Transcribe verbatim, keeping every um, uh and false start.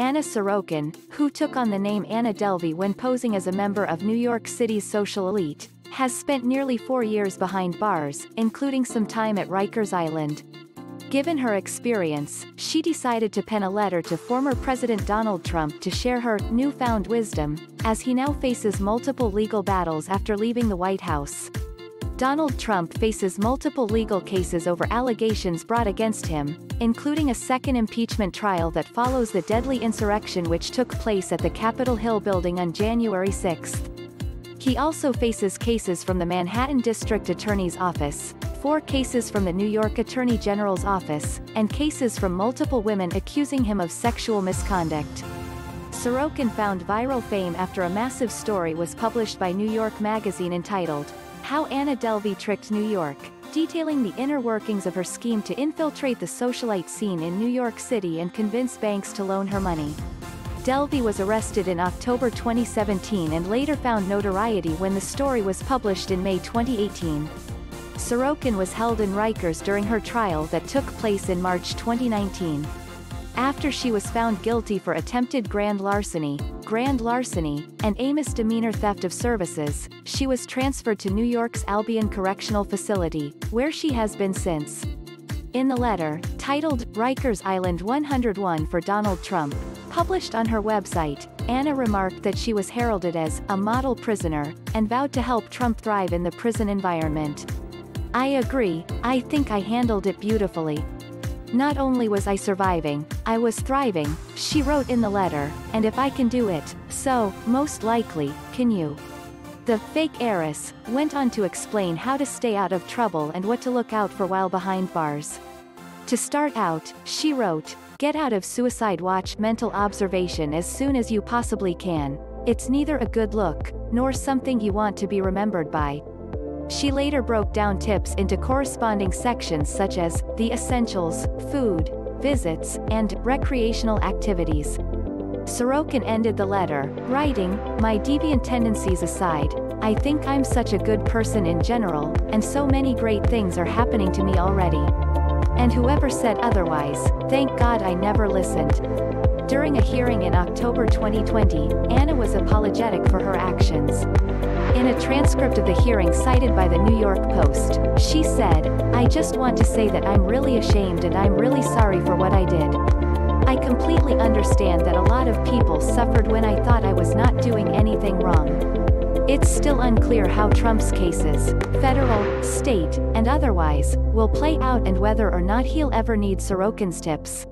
Anna Sorokin, who took on the name Anna Delvey when posing as a member of New York City's social elite, has spent nearly four years behind bars, including some time at Rikers Island. Given her experience, she decided to pen a letter to former President Donald Trump to share her newfound wisdom, as he now faces multiple legal battles after leaving the White House. Donald Trump faces multiple legal cases over allegations brought against him, including a second impeachment trial that follows the deadly insurrection which took place at the Capitol Hill building on January sixth. He also faces cases from the Manhattan District Attorney's Office, four cases from the New York Attorney General's Office, and cases from multiple women accusing him of sexual misconduct. Sorokin found viral fame after a massive story was published by New York Magazine entitled, "How Anna Delvey Tricked New York," detailing the inner workings of her scheme to infiltrate the socialite scene in New York City and convince banks to loan her money. Delvey was arrested in October twenty seventeen and later found notoriety when the story was published in May twenty eighteen. Sorokin was held in Rikers during her trial that took place in March twenty nineteen. After she was found guilty for attempted grand larceny, grand larceny, and a misdemeanor theft of services, she was transferred to New York's Albion Correctional Facility, where she has been since. In the letter, titled, "Rikers Island one hundred one for Donald Trump," published on her website, Anna remarked that she was heralded as a model prisoner, and vowed to help Trump thrive in the prison environment. "I agree, I think I handled it beautifully. Not only was I surviving, I was thriving," she wrote in the letter, "and if I can do it, so, most likely, can you." The fake heiress went on to explain how to stay out of trouble and what to look out for while behind bars. To start out, she wrote, "Get out of suicide watch mental observation as soon as you possibly can. It's neither a good look, nor something you want to be remembered by." She later broke down tips into corresponding sections such as the essentials, food, visits, and recreational activities. Sorokin ended the letter, writing, "My deviant tendencies aside, I think I'm such a good person in general, and so many great things are happening to me already. And whoever said otherwise, thank God I never listened." During a hearing in October twenty twenty, Anna was apologetic for her actions. In a transcript of the hearing cited by the New York Post, she said, "I just want to say that I'm really ashamed and I'm really sorry for what I did. I completely understand that a lot of people suffered when I thought I was not doing anything wrong. It's still unclear how Trump's cases, federal, state, and otherwise, will play out and whether or not he'll ever need Sorokin's tips."